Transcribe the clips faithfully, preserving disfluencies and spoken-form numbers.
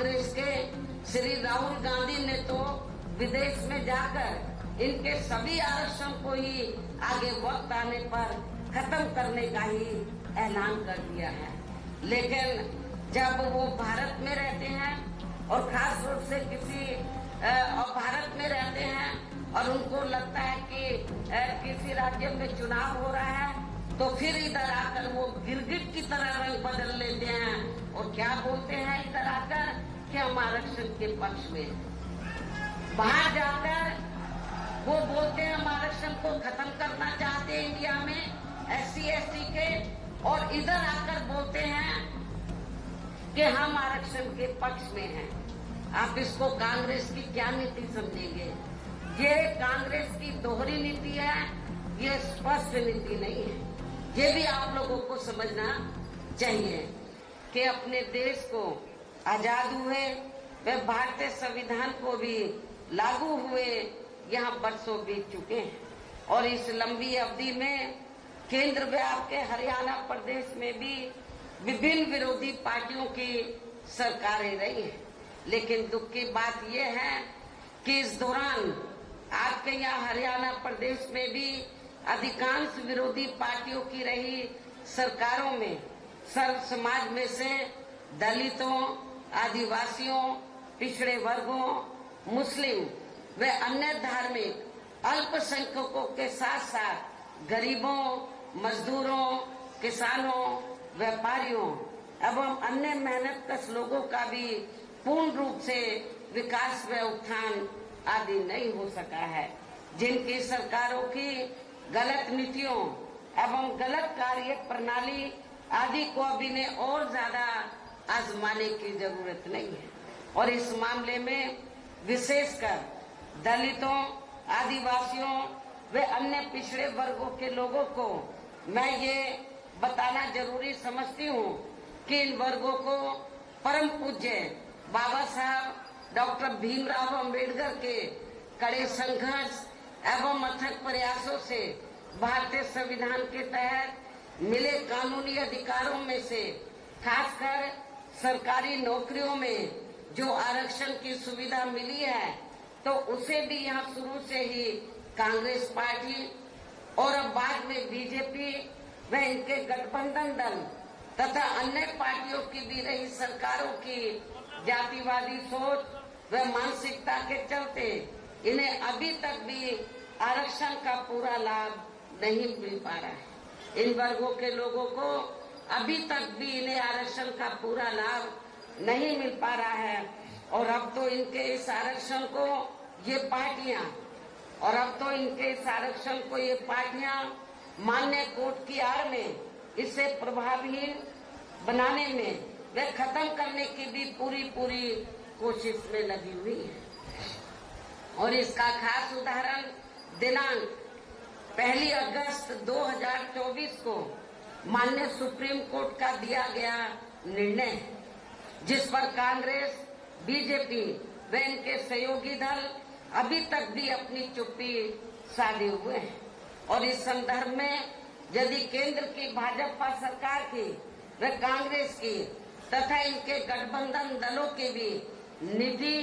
कांग्रेस के श्री राहुल गांधी ने तो विदेश में जाकर इनके सभी आरक्षण को ही आगे वक्त आने पर खत्म करने का ही ऐलान कर दिया है। लेकिन जब वो भारत में रहते हैं और खास रूप से किसी और भारत में रहते हैं और उनको लगता है कि किसी राज्य में चुनाव हो रहा है तो फिर इधर आकर वो गिरगिट की तरह रंग बदल लेते हैं और क्या बोलते हैं इधर आकर कि हम आरक्षण के पक्ष में। बाहर जाकर वो बोलते हैं हम आरक्षण को खत्म करना चाहते हैं इंडिया में एससी एसटी के, और इधर आकर बोलते हैं कि हम आरक्षण के पक्ष में हैं। आप इसको कांग्रेस की क्या नीति समझेंगे? ये कांग्रेस की दोहरी नीति है, ये स्पष्ट नीति नहीं है। ये भी आप लोगों को समझना चाहिए कि अपने देश को आजाद हुए व भारतीय संविधान को भी लागू हुए यहाँ बरसों बीत चुके हैं, और इस लंबी अवधि में केंद्र व आपके हरियाणा प्रदेश में भी विभिन्न विरोधी पार्टियों की सरकारें रही हैं। लेकिन दुख की बात यह है कि इस दौरान आपके यहाँ हरियाणा प्रदेश में भी अधिकांश विरोधी पार्टियों की रही सरकारों में सर्व समाज में से दलितों, आदिवासियों, पिछड़े वर्गों, मुस्लिम व अन्य धार्मिक अल्पसंख्यकों के साथ साथ गरीबों, मजदूरों, किसानों, व्यापारियों एवं अन्य मेहनत कश लोगों का भी पूर्ण रूप से विकास व उत्थान आदि नहीं हो सका है, जिनकी सरकारों की गलत नीतियों एवं गलत कार्य प्रणाली आदि को अभी ने और ज्यादा आजमाने की जरूरत नहीं है। और इस मामले में विशेषकर दलितों, आदिवासियों व अन्य पिछड़े वर्गों के लोगों को मैं ये बताना जरूरी समझती हूँ कि इन वर्गों को परम पूज्य बाबा साहब डॉक्टर भीमराव अंबेडकर के कड़े संघर्ष एवं अथक प्रयासों से भारतीय संविधान के तहत मिले कानूनी अधिकारों में से खासकर सरकारी नौकरियों में जो आरक्षण की सुविधा मिली है तो उसे भी यहाँ शुरू से ही कांग्रेस पार्टी और अब बाद में बीजेपी व इनके गठबंधन दल तथा अन्य पार्टियों की भी रही सरकारों की जातिवादी सोच व मानसिकता के चलते इन्हें अभी तक भी आरक्षण का पूरा लाभ नहीं मिल पा रहा है। इन वर्गों के लोगों को अभी तक भी इन्हें आरक्षण का पूरा लाभ नहीं मिल पा रहा है, और अब तो इनके इस आरक्षण को ये पार्टियां और अब तो इनके इस आरक्षण को ये पार्टियां मान्य कोर्ट की आड़ में इसे प्रभावहीन बनाने में वे खत्म करने की भी पूरी पूरी कोशिश में लगी हुई है। और इसका खास उदाहरण दिनांक पहली अगस्त दो हजार चौबीस को माननीय सुप्रीम कोर्ट का दिया गया निर्णय, जिस पर कांग्रेस, बीजेपी व इनके सहयोगी दल अभी तक भी अपनी चुप्पी साधे हुए हैं। और इस संदर्भ में यदि केंद्र की भाजपा सरकार की व कांग्रेस की तथा इनके गठबंधन दलों की भी नीति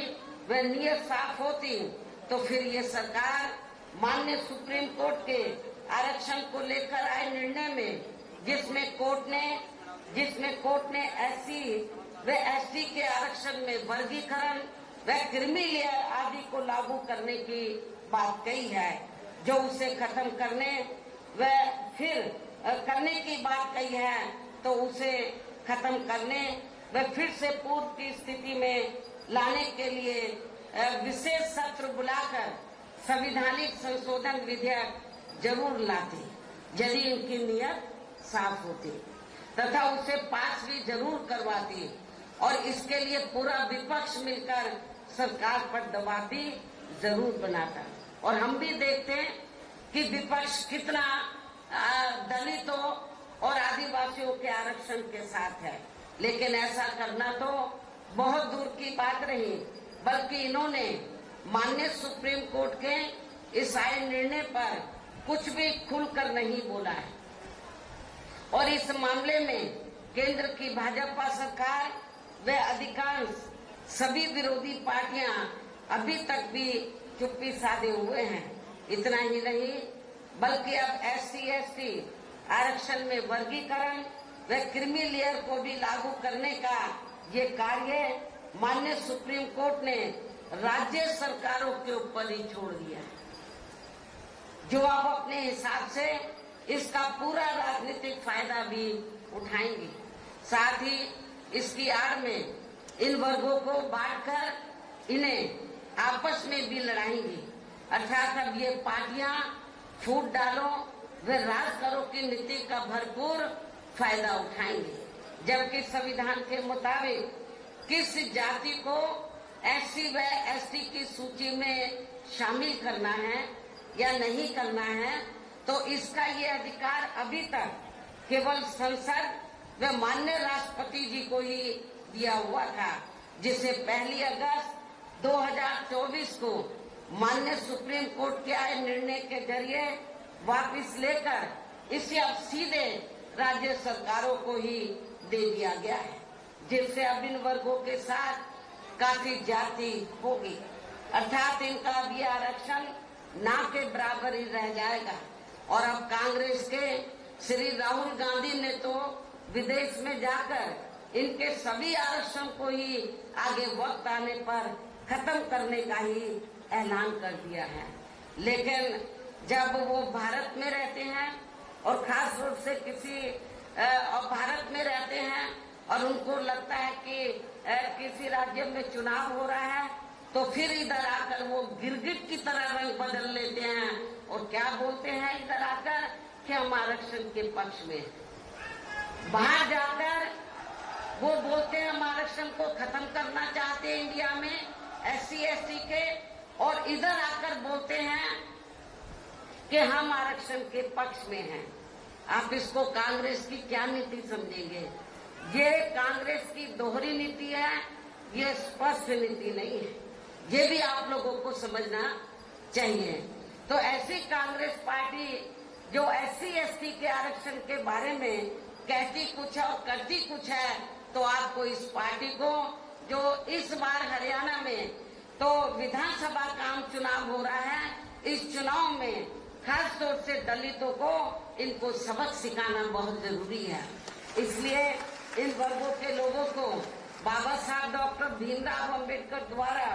व नीयत साफ होती तो फिर ये सरकार माननीय सुप्रीम कोर्ट के आरक्षण को लेकर आए निर्णय में जिसमें कोर्ट ने जिसमें कोर्ट ने एससी व एसटी के आरक्षण में वर्गीकरण व क्रीमी लेयर आदि को लागू करने की बात कही है, जो उसे खत्म करने व फिर करने की बात कही है तो उसे खत्म करने व फिर से पूर्व की स्थिति में लाने के लिए विशेष सत्र बुलाकर संविधानिक संशोधन विधेयक जरूर लाते यदि इनकी नीयत साफ होती, तथा उसे पास भी जरूर करवाती, और इसके लिए पूरा विपक्ष मिलकर सरकार पर दबाव भी जरूर बनाता। और हम भी देखते हैं कि विपक्ष कितना दलितों और आदिवासियों के आरक्षण के साथ है, लेकिन ऐसा करना तो बहुत दूर की बात रही, बल्कि इन्होंने माननीय सुप्रीम कोर्ट के इस आए निर्णय पर कुछ भी खुलकर नहीं बोला है। और इस मामले में केंद्र की भाजपा सरकार व अधिकांश सभी विरोधी पार्टियां अभी तक भी चुप्पी साधे हुए हैं। इतना ही नहीं बल्कि अब एससी एसटी आरक्षण में वर्गीकरण व क्रीमी लेयर को भी लागू करने का ये कार्य माननीय सुप्रीम कोर्ट ने राज्य सरकारों के ऊपर ही छोड़ दिया है, जो आप अपने हिसाब से इसका पूरा राजनीतिक फायदा भी उठाएंगे। साथ ही इसकी आड़ में इन वर्गों को बांटकर इन्हें आपस में भी लड़ाएंगे। अर्थात अब ये पार्टियां छूट डालो व राज करो की नीति का भरपूर फायदा उठाएंगे, जबकि संविधान के मुताबिक किस जाति को एससी व एसटी की सूची में शामिल करना है या नहीं करना है, तो इसका ये अधिकार अभी तक केवल संसद व माननीय राष्ट्रपति जी को ही दिया हुआ था, जिसे पहली अगस्त दो हजार चौबीस को माननीय सुप्रीम कोर्ट के आए निर्णय के जरिए वापस लेकर इसे अब सीधे राज्य सरकारों को ही दे दिया गया है, जिससे अब इन वर्गों के साथ काफी जाति होगी। अर्थात इनका अब ये आरक्षण ना के बराबर ही रह जाएगा। और अब कांग्रेस के श्री राहुल गांधी ने तो विदेश में जाकर इनके सभी आरक्षण को ही आगे वक्त आने पर खत्म करने का ही ऐलान कर दिया है। लेकिन जब वो भारत में रहते हैं और खास रूप से किसी और भारत में रहते हैं और उनको लगता है कि किसी राज्य में चुनाव हो रहा है, तो फिर इधर आकर वो गिरगिट की तरह रंग बदल लेते हैं और क्या बोलते हैं इधर आकर कि हम आरक्षण के पक्ष में। बाहर जाकर वो बोलते हैं हम आरक्षण को खत्म करना चाहते हैं इंडिया में एससी एसटी के, और इधर आकर बोलते हैं कि हम आरक्षण के पक्ष में हैं। आप इसको कांग्रेस की क्या नीति समझेंगे? ये कांग्रेस की दोहरी नीति है, ये स्पष्ट नीति नहीं है, ये भी आप लोगों को समझना चाहिए। तो ऐसी कांग्रेस पार्टी जो एससी एसटी के आरक्षण के बारे में कहती कुछ है और करती कुछ है, तो आपको इस पार्टी को जो इस बार हरियाणा में तो विधानसभा का आम चुनाव हो रहा है, इस चुनाव में खास तौर से दलितों को इनको सबक सिखाना बहुत जरूरी है। इसलिए इन वर्गों के लोगों को बाबा साहब डॉक्टर भीमराव अंबेडकर द्वारा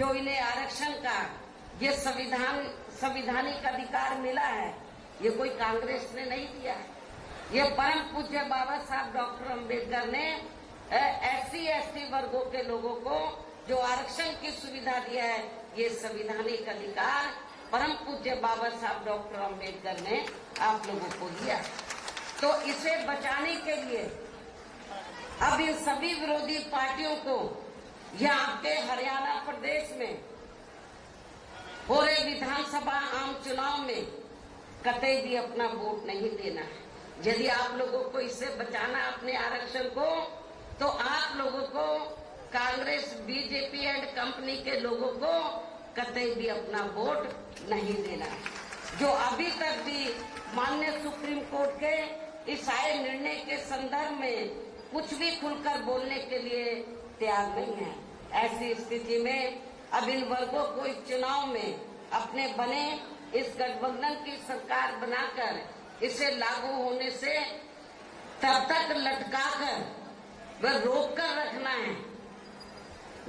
जो इन्हें आरक्षण का ये संविधान संविधानिक अधिकार मिला है, ये कोई कांग्रेस ने नहीं दिया है। ये परम पूज्य बाबा साहब डॉक्टर अंबेडकर ने एससी एसटी वर्गों के लोगों को जो आरक्षण की सुविधा दिया है, ये संविधानिक अधिकार परम पूज्य बाबा साहब डॉक्टर अंबेडकर ने आप लोगों को दिया। तो इसे बचाने के लिए अब इन सभी विरोधी पार्टियों को यह आपके हरियाणा प्रदेश में हो रहे विधानसभा आम चुनाव में कतई भी अपना वोट नहीं देना है। यदि आप लोगों को इसे बचाना अपने आरक्षण को, तो आप लोगों को कांग्रेस बीजेपी एंड कंपनी के लोगों को कतई भी अपना वोट नहीं देना है। जो अभी तक भी माननीय सुप्रीम कोर्ट के इस आए निर्णय के संदर्भ में कुछ भी खुलकर बोलने के लिए तैयार नहीं है। ऐसी स्थिति में अब इन वर्गों को इस चुनाव में अपने बने इस गठबंधन की सरकार बनाकर इसे लागू होने से तब तक लटकाकर व रोक कर रखना है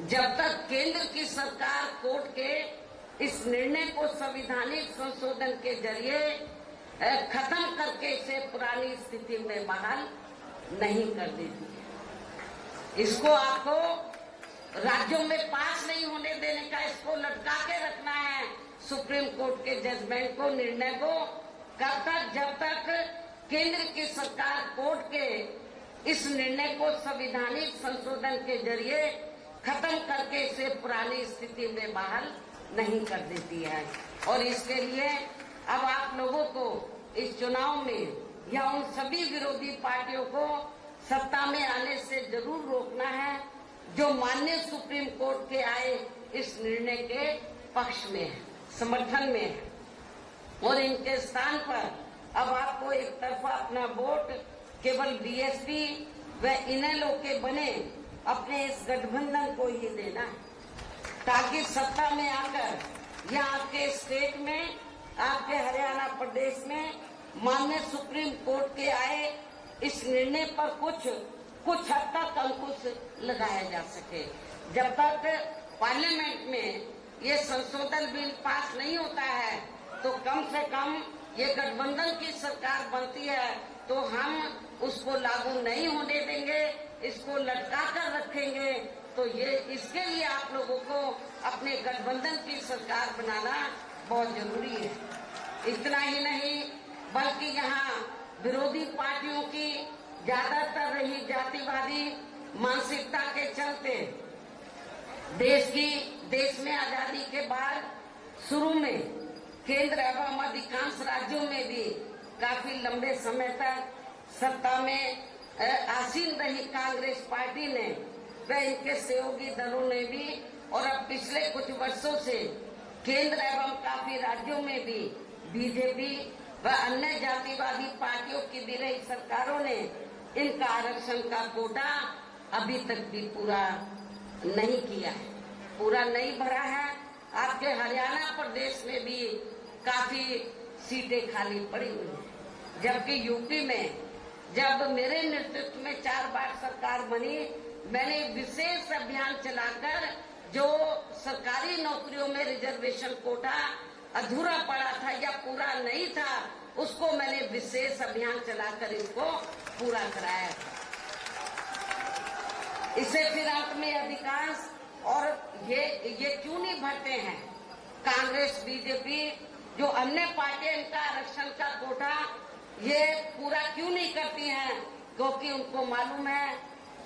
जब तक केंद्र की सरकार कोर्ट के इस निर्णय को संवैधानिक संशोधन के जरिए खत्म करके इसे पुरानी स्थिति में बहाल नहीं कर देती है। इसको आपको राज्यों में पास नहीं होने देने का, इसको लटका के रखना है सुप्रीम कोर्ट के जजमेंट को, निर्णय को, कब तक? जब तक केंद्र की सरकार कोर्ट के इस निर्णय को संवैधानिक संशोधन के जरिए खत्म करके इसे पुरानी स्थिति में बहाल नहीं कर देती है। और इसके लिए अब आप लोगों को इस चुनाव में या उन सभी विरोधी पार्टियों को सत्ता में आने से जरूर रोकना है जो माननीय सुप्रीम कोर्ट के आए इस निर्णय के पक्ष में है, समर्थन में है। और इनके स्थान पर अब आपको एक तरफा अपना वोट केवल बीएसपी व इनेलो के बने अपने इस गठबंधन को ही देना है, ताकि सत्ता में आकर या आपके स्टेट में, आपके हरियाणा प्रदेश में माननीय सुप्रीम कोर्ट के आए इस निर्णय पर कुछ कुछ हद तक अंकुश लगाया जा सके। जब तक पार्लियामेंट में ये संशोधन बिल पास नहीं होता है तो कम से कम ये गठबंधन की सरकार बनती है तो हम उसको लागू नहीं होने देंगे, इसको लटका कर रखेंगे। तो ये इसके लिए आप लोगों को अपने गठबंधन की सरकार बनाना बहुत जरूरी है। इतना ही नहीं बल्कि यहाँ विरोधी पार्टियों की ज्यादातर रही जातिवादी मानसिकता के चलते देश की देश में आजादी के बाद शुरू में केंद्र एवं अधिकांश राज्यों में भी काफी लंबे समय तक सत्ता में आसीन रही कांग्रेस पार्टी ने व इनके सहयोगी दलों ने भी, और अब पिछले कुछ वर्षों से केंद्र एवं काफी राज्यों में भी बीजेपी व अन्य जातिवादी पार्टियों की दी गई सरकारों ने इनका आरक्षण का कोटा अभी तक भी पूरा नहीं किया है, पूरा नहीं भरा है। आपके हरियाणा प्रदेश में भी काफी सीटें खाली पड़ी हुई हैं, जबकि यूपी में जब मेरे नेतृत्व में चार बार सरकार बनी, मैंने विशेष अभियान चलाकर जो सरकारी नौकरियों में रिजर्वेशन कोटा अधूरा पड़ा था या पूरा नहीं था, उसको मैंने विशेष अभियान चलाकर इसको पूरा कराया था। इसे फिर अंत में अधिकांश, और ये ये क्यों नहीं भरते हैं कांग्रेस बीजेपी जो अन्य पार्टियां इनका आरक्षण का कोटा ये पूरा क्यों नहीं करती हैं? क्योंकि उनको मालूम है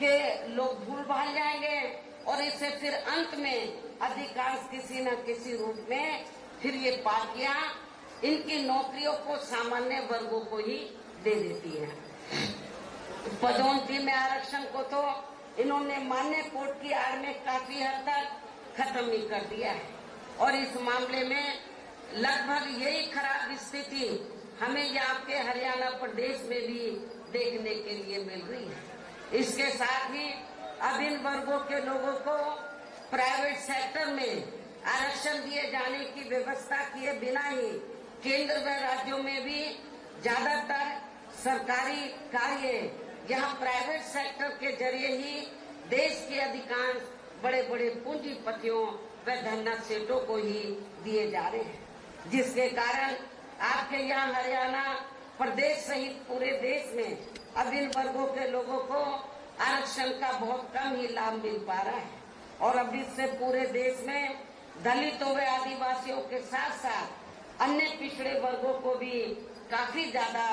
कि लोग भूल भाल जाएंगे और इसे फिर अंत में अधिकांश किसी न किसी रूप में फिर ये पार्टियां इनकी नौकरियों को सामान्य वर्गों को ही दे देती हैं। पदोन्नति में आरक्षण को तो इन्होंने मान्य कोर्ट की आड़ में काफी हद तक खत्म ही कर दिया है, और इस मामले में लगभग यही खराब स्थिति हमें यहाँ के हरियाणा प्रदेश में भी देखने के लिए मिल रही है। इसके साथ ही अब इन वर्गों के लोगों को प्राइवेट सेक्टर में आरक्षण दिए जाने की व्यवस्था किए बिना ही केंद्र व राज्यों में भी ज्यादातर सरकारी कार्य यहाँ प्राइवेट सेक्टर के जरिए ही देश के अधिकांश बड़े बड़े पूंजीपतियों व धन्ना सेठों को ही दिए जा रहे हैं, जिसके कारण आपके यहाँ हरियाणा प्रदेश सहित पूरे देश में अब इन वर्गों के लोगों को आरक्षण का बहुत कम ही लाभ मिल पा रहा है। और अब इससे पूरे देश में दलितों व आदिवासियों के साथ साथ अन्य पिछड़े वर्गों को भी काफी ज्यादा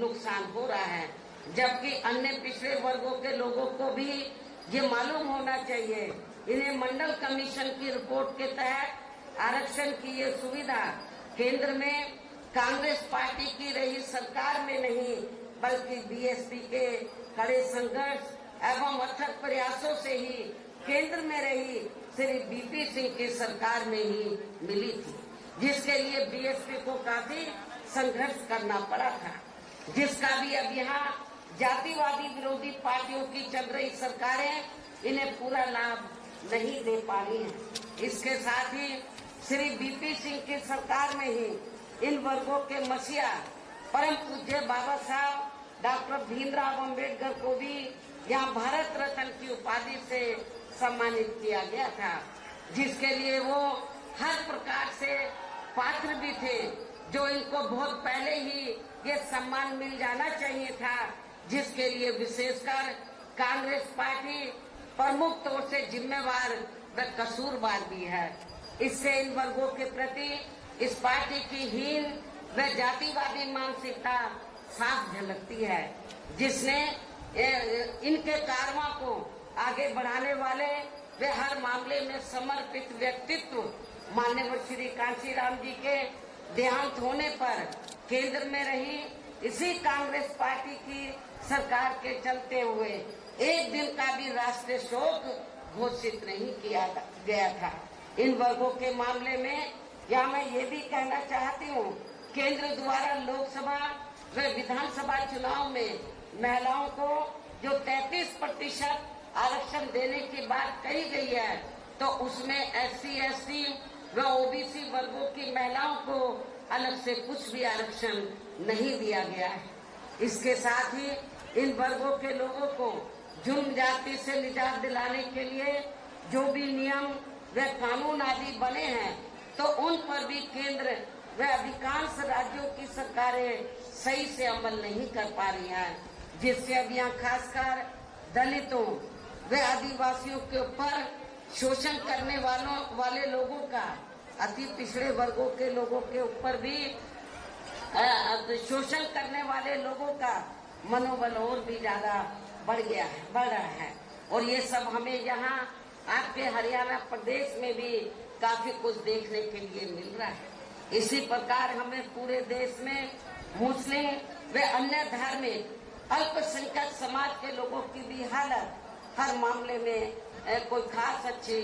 नुकसान हो रहा है, जबकि अन्य पिछड़े वर्गों के लोगों को भी ये मालूम होना चाहिए, इन्हें मंडल कमीशन की रिपोर्ट के तहत आरक्षण की ये सुविधा केंद्र में कांग्रेस पार्टी की रही सरकार में नहीं बल्कि बीएसपी के कड़े संघर्ष एवं अथक प्रयासों से ही केंद्र में रही श्री बीपी सिंह की सरकार में ही मिली थी, जिसके लिए बीएसपी को काफी संघर्ष करना पड़ा था, जिसका भी अब यहाँ जातिवादी विरोधी पार्टियों की चल रही सरकारें इन्हें पूरा लाभ नहीं दे पा रही है। इसके साथ ही श्री बीपी सिंह की सरकार में ही इन वर्गों के मसीहा परम पूज्य बाबा साहब डॉक्टर भीमराव अंबेडकर को भी यहाँ भारत रत्न की उपाधि से सम्मानित किया गया था, जिसके लिए वो हर प्रकार से पात्र भी थे, जो इनको बहुत पहले ही ये सम्मान मिल जाना चाहिए था, जिसके लिए विशेषकर कांग्रेस पार्टी प्रमुख तौर से जिम्मेवार व कसूरवार भी है। इससे इन वर्गों के प्रति इस पार्टी की हीन व जातिवादी मानसिकता साफ झलकती है, जिसने इनके कारवां को आगे बढ़ाने वाले वे हर मामले में समर्पित व्यक्तित्व माननीय श्री कांशीराम जी के देहांत होने पर केंद्र में रही इसी कांग्रेस पार्टी की सरकार के चलते हुए एक दिन का भी राष्ट्रीय शोक घोषित नहीं किया गया था। इन वर्गों के मामले में या मैं ये भी कहना चाहती हूँ, केंद्र द्वारा लोकसभा व विधानसभा चुनाव में महिलाओं को जो तैंतीस प्रतिशत आरक्षण देने की बात कही गई है तो उसमें एससी एसटी व ओबीसी वर्गों की महिलाओं को अलग से कुछ भी आरक्षण नहीं दिया गया है। इसके साथ ही इन वर्गों के लोगों को जुर्म जाति से निजात दिलाने के लिए जो भी नियम व कानून आदि बने हैं तो उन पर भी केंद्र व अधिकांश राज्यों की सरकारें सही से अमल नहीं कर पा रही हैं, जिससे अब यहाँ खासकर दलितों व आदिवासियों के ऊपर शोषण करने वालों वाले लोगों का, अति पिछड़े वर्गों के लोगों के ऊपर भी शोषण करने वाले लोगों का मनोबल और भी ज्यादा बढ़ गया है बढ़ रहा है और ये सब हमें यहाँ आपके हरियाणा प्रदेश में भी काफी कुछ देखने के लिए मिल रहा है। इसी प्रकार हमें पूरे देश में मुस्लिम व अन्य धार्मिक अल्पसंख्यक समाज के लोगों की भी हालत हर मामले में कोई खास अच्छी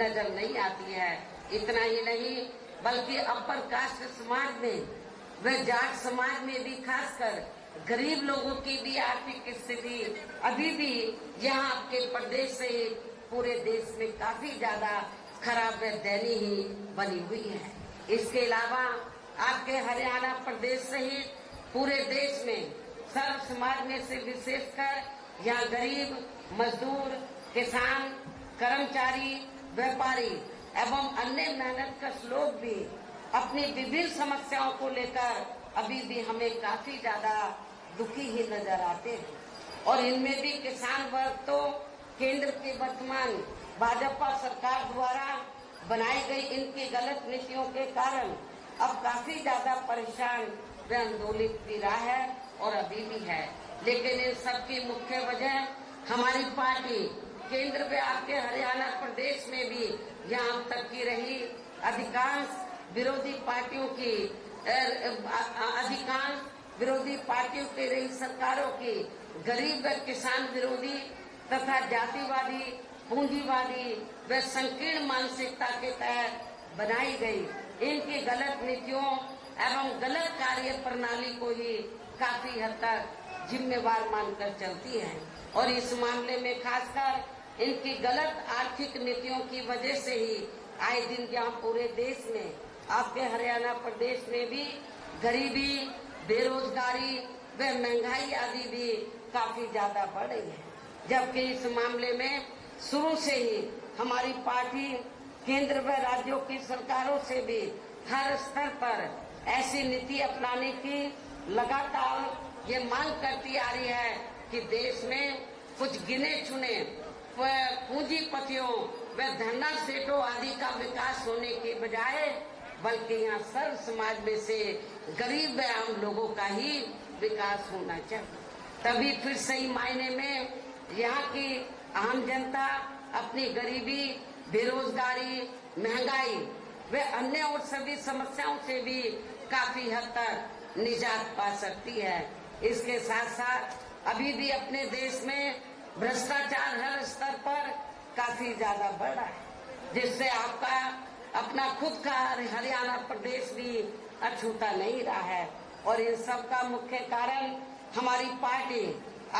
नजर नहीं आती है। इतना ही नहीं बल्कि अपर कास्ट समाज में व जाट समाज में भी खासकर गरीब लोगों की भी आर्थिक स्थिति अभी भी यहाँ आपके प्रदेश से पूरे देश में काफी ज्यादा खराब व दयनीय ही बनी हुई है। इसके अलावा आपके हरियाणा प्रदेश सहित पूरे देश में सर्व समाज में से विशेषकर यहाँ गरीब, मजदूर, किसान, कर्मचारी, व्यापारी एवं अन्य मेहनतकश लोग भी अपनी विभिन्न समस्याओं को लेकर अभी भी हमें काफी ज्यादा दुखी ही नजर आते हैं और इनमें भी किसान वर्ग तो केंद्र की वर्तमान भाजपा सरकार द्वारा बनाई गई इनकी गलत नीतियों के कारण अब काफी ज्यादा परेशान व आंदोलित भी रहा है और अभी भी है। लेकिन इन सब की मुख्य वजह हमारी पार्टी केंद्र पे आपके हरियाणा प्रदेश में भी यहाँ तक की रही, अधिकांश विरोधी पार्टियों की अधिकांश विरोधी पार्टियों की रही सरकारों की गरीब व किसान विरोधी तथा जातिवादी, पूंजीवादी व संकीर्ण मानसिकता के तहत बनाई गई इनकी गलत नीतियों एवं गलत कार्य प्रणाली को ही काफी हद तक जिम्मेवार मानकर चलती है और इस मामले में खासकर इनकी गलत आर्थिक नीतियों की वजह से ही आए दिन यहाँ पूरे देश में आपके हरियाणा प्रदेश में भी गरीबी, बेरोजगारी व महंगाई आदि भी काफी ज्यादा बढ़ रही है। जबकि इस मामले में शुरू से ही हमारी पार्टी केंद्र व राज्यों की सरकारों से भी हर स्तर पर ऐसी नीति अपनाने की लगातार ये मांग करती आ रही है कि देश में कुछ गिने चुने पूंजीपतियों व धन्ना सेठों आदि का विकास होने के बजाय बल्कि यहाँ सर्व समाज में से गरीब व आम लोगों का ही विकास होना चाहिए, तभी फिर सही मायने में यहाँ की आम जनता अपनी गरीबी, बेरोजगारी, महंगाई व अन्य और सभी समस्याओं से भी काफी हद तक निजात पा सकती है। इसके साथ साथ अभी भी अपने देश में भ्रष्टाचार हर स्तर पर काफी ज्यादा बढ़ रहा है, जिससे आपका अपना खुद का हरियाणा प्रदेश भी अछूता नहीं रहा है और इन सब का मुख्य कारण हमारी पार्टी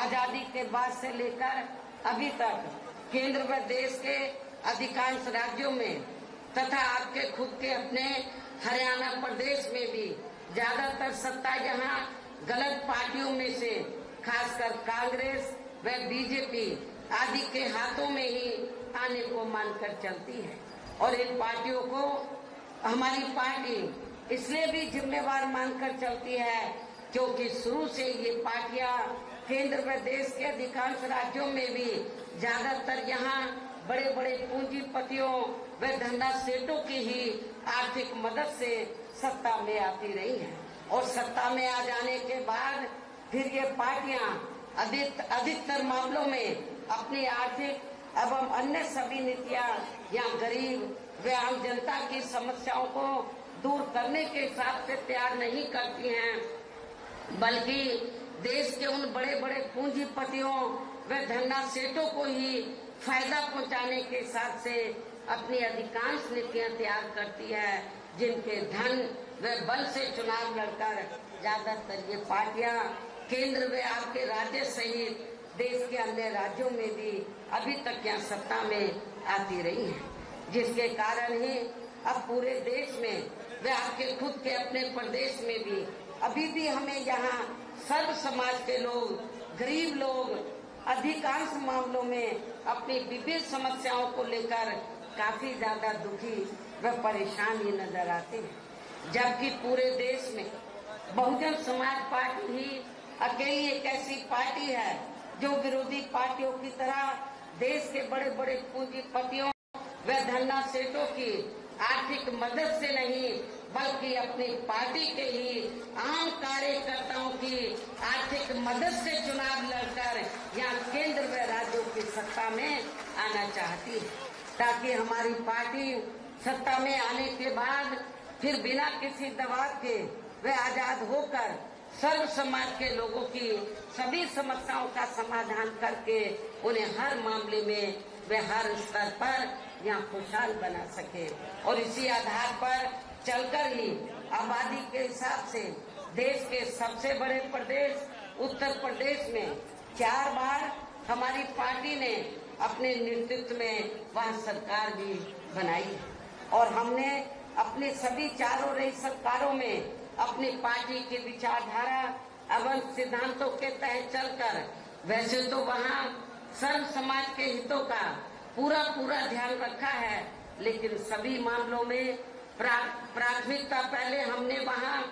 आजादी के बाद से लेकर अभी तक केंद्र व देश के अधिकांश राज्यों में तथा आपके खुद के अपने हरियाणा प्रदेश में भी ज्यादातर सत्ता यहाँ गलत पार्टियों में से खासकर कांग्रेस व बीजेपी आदि के हाथों में ही आने को मानकर चलती है और इन पार्टियों को हमारी पार्टी इसलिए भी जिम्मेवार मानकर चलती है क्योंकि शुरू से ये पार्टियां केंद्र व देश के अधिकांश राज्यों में भी ज्यादातर यहाँ बड़े बड़े पूंजीपतियों व धंधा सेठों की ही आर्थिक मदद से सत्ता में आती रही है और सत्ता में आ जाने के बाद फिर ये पार्टियां अधिक अधिकतर मामलों में अपनी आर्थिक एवं अन्य सभी नीतियां या गरीब व आम जनता की समस्याओं को दूर करने के हिसाब से तैयार नहीं करती हैं, बल्कि देश के उन बड़े बड़े पूंजीपतियों व धन्ना सेठों को ही फायदा पहुंचाने के हिसाब से अपनी अधिकांश नीतियां तैयार करती है, जिनके धन व बल से चुनाव लड़कर ज्यादातर ये पार्टियां केंद्र व आपके राज्य सहित देश के अन्य राज्यों में भी अभी तक यहाँ सत्ता में आती रही है, जिसके कारण ही अब पूरे देश में वे आपके खुद के अपने प्रदेश में भी अभी भी हमें यहाँ सर्व समाज के लोग, गरीब लोग अधिकांश मामलों में अपनी विभिन्न समस्याओं को लेकर काफी ज्यादा दुखी व परेशान ही नजर आते हैं, जबकि पूरे देश में बहुजन समाज पार्टी ही अकेली एक ऐसी पार्टी है जो विरोधी पार्टियों की तरह देश के बड़े बड़े पूंजीपतियों व धन्ना सेठों की आर्थिक मदद से नहीं बल्कि अपनी पार्टी के ही आम कार्यकर्ताओं की आर्थिक मदद से चुनाव लड़कर यहाँ केंद्र व राज्यों की सत्ता में आना चाहती है, ताकि हमारी पार्टी सत्ता में आने के बाद फिर बिना किसी दबाव के वे आजाद होकर सर्व समाज के लोगों की सभी समस्याओं का समाधान करके उन्हें हर मामले में वे हर स्तर पर यहाँ खुशहाल बना सके। और इसी आधार पर चलकर ही आबादी के हिसाब से देश के सबसे बड़े प्रदेश उत्तर प्रदेश में चार बार हमारी पार्टी ने अपने नेतृत्व में वहाँ सरकार भी बनाई और हमने अपने सभी चारों रही सरकारों में अपनी पार्टी की विचारधारा एवं सिद्धांतों के तहत चलकर वैसे तो वहाँ सर्व समाज के हितों का पूरा पूरा ध्यान रखा है, लेकिन सभी मामलों में प्राथमिकता पहले हमने वहाँ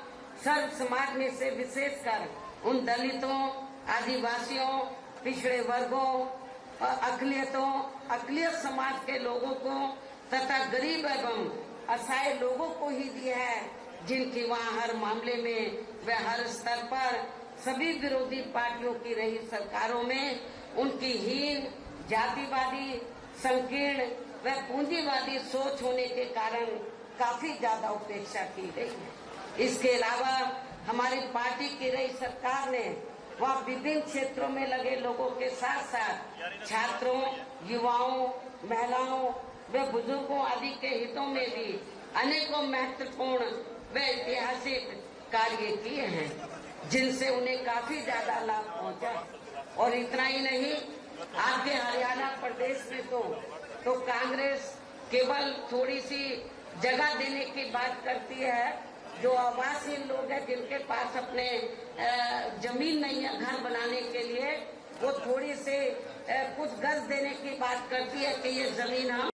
सर्व समाज में से विशेषकर उन दलितों, आदिवासियों, पिछड़े वर्गों, अकलियतों, अकलियत समाज के लोगों को तथा गरीब एवं असहाय लोगों को ही दिया है, जिनकी वहाँ हर मामले में वे हर स्तर पर सभी विरोधी पार्टियों की रही सरकारों में उनकी हीन, जातिवादी, संकीर्ण व पूंजीवादी सोच होने के कारण काफी ज्यादा उपेक्षा की गई है। इसके अलावा हमारी पार्टी की रही सरकार ने वहाँ विभिन्न क्षेत्रों में लगे लोगों के साथ साथ छात्रों, युवाओं, महिलाओं व बुजुर्गों आदि के हितों में भी अनेकों महत्वपूर्ण वे ऐतिहासिक कार्य किए हैं, जिनसे उन्हें काफी ज्यादा लाभ पहुंचा। और इतना ही नहीं, आपके हरियाणा प्रदेश में तो तो कांग्रेस केवल थोड़ी सी जगह देने की बात करती है, जो आवासीन लोग हैं जिनके पास अपने जमीन नहीं है घर बनाने के लिए, वो थोड़ी सी कुछ गज देने की बात करती है कि ये जमीन हम।